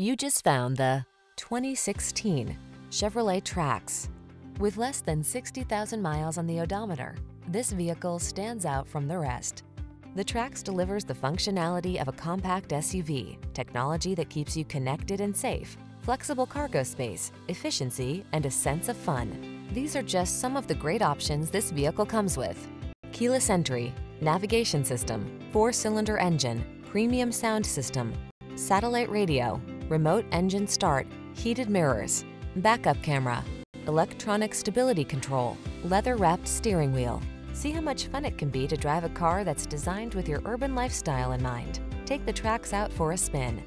You just found the 2016 Chevrolet Trax. With less than 60,000 miles on the odometer, this vehicle stands out from the rest. The Trax delivers the functionality of a compact SUV, technology that keeps you connected and safe, flexible cargo space, efficiency, and a sense of fun. These are just some of the great options this vehicle comes with: keyless entry, navigation system, 4-cylinder engine, premium sound system, satellite radio, remote engine start, heated mirrors, backup camera, electronic stability control, leather-wrapped steering wheel. See how much fun it can be to drive a car that's designed with your urban lifestyle in mind. Take the Trax out for a spin.